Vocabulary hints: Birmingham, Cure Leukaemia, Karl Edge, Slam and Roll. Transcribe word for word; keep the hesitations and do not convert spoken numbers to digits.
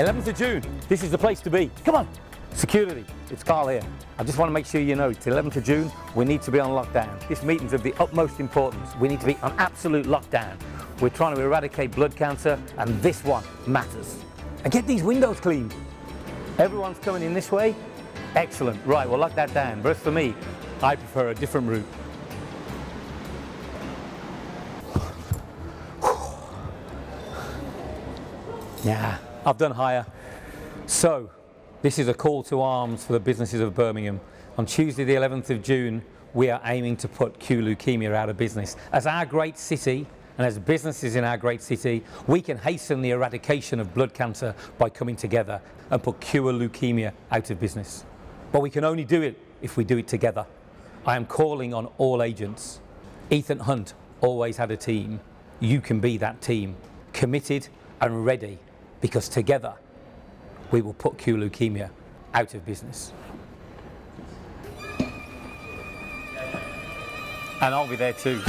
eleventh of June, this is the place to be. Come on, security, it's Carl here. I just want to make sure you know, it's eleventh of June, we need to be on lockdown. This meeting's of the utmost importance. We need to be on absolute lockdown. We're trying to eradicate blood cancer, and this one matters. And get these windows cleaned. Everyone's coming in this way. Excellent, right, we'll lock that down. But as for me, I prefer a different route. Yeah, I've done higher. So, this is a call to arms for the businesses of Birmingham. On Tuesday the eleventh of June, we are aiming to put Cure Leukaemia out of business. As our great city, and as businesses in our great city, we can hasten the eradication of blood cancer by coming together and put Cure Leukaemia out of business. But we can only do it if we do it together. I am calling on all agents. Ethan Hunt always had a team. You can be that team, committed and ready, because together we will put Cure Leukaemia out of business. And I'll be there too.